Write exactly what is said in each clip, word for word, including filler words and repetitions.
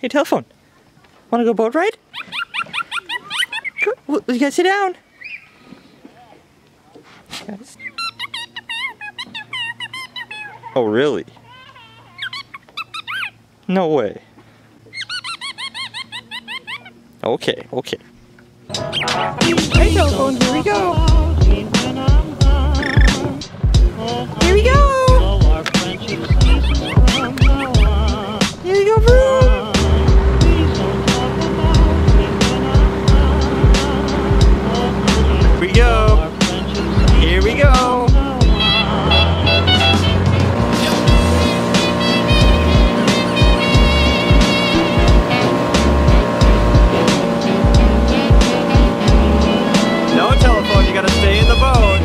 Hey, Telephone, want to go boat ride? Go, you guys sit down. Guys. Oh, really? No way. Okay, okay. Hey, Telephone, here we go. Here we go. Here we go, Bruce. Here we go. No telephone, you gotta stay in the boat.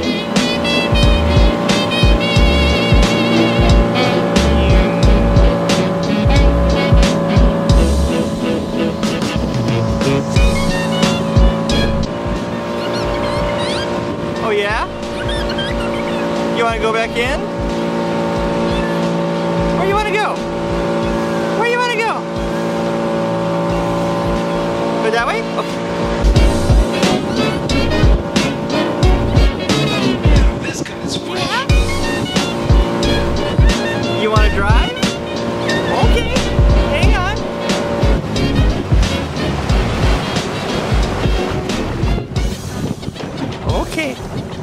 Oh yeah? You want to go back in? Where you want to go? Where you want to go? Go that way? Okay. You want to drive? Okay. Hang on. Okay.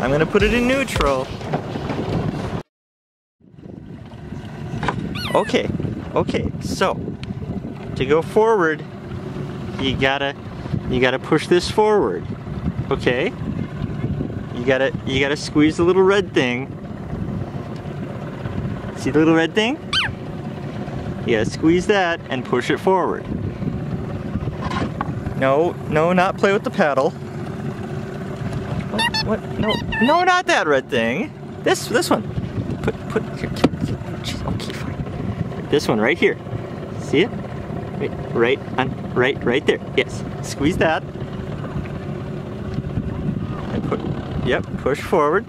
I'm going to put it in neutral. Okay, okay, so to go forward, you gotta you gotta push this forward. Okay? You gotta you gotta squeeze the little red thing. See the little red thing? You gotta squeeze that and push it forward. No, no, not play with the paddle. What, what? No, no, not that red thing. This this one. Put put okay, fine. This one right here. See it? Wait, right on, right, right there. Yes. Squeeze that. And put, yep, push forward.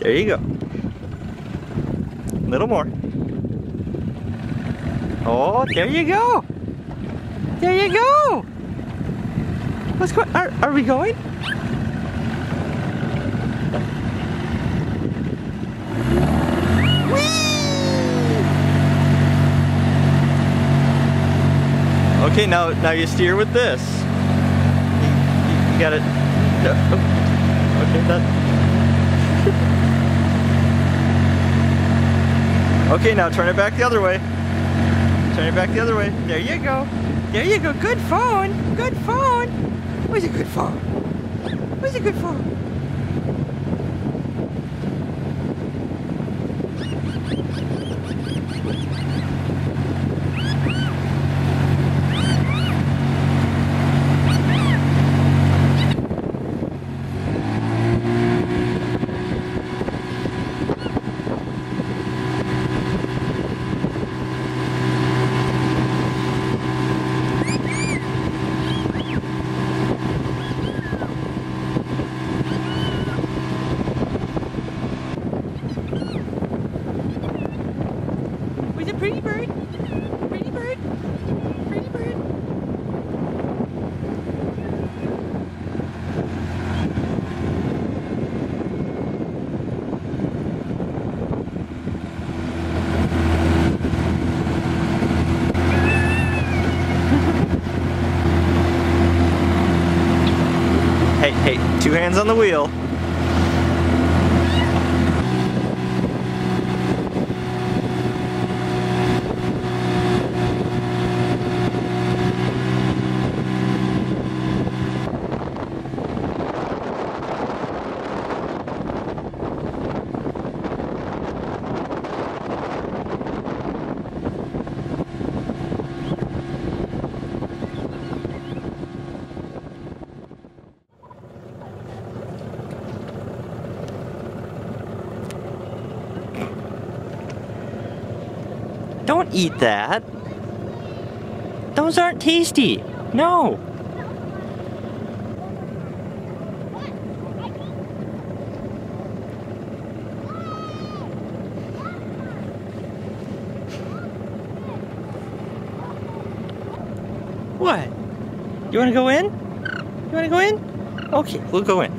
There you go. A little more. Oh, there you go. There you go. What's going on? Are, are we going? Okay, now now you steer with this. You, you, you gotta. No, oh, okay, that. Okay, now turn it back the other way. Turn it back the other way. There you go. There you go. Good phone. Good phone. Where's a good phone? Where's a good phone? Pretty bird, pretty bird, pretty bird. Hey, hey, two hands on the wheel. don't eat that. Those aren't tasty. No. What? You want to go in? You want to go in? Okay, we'll go in.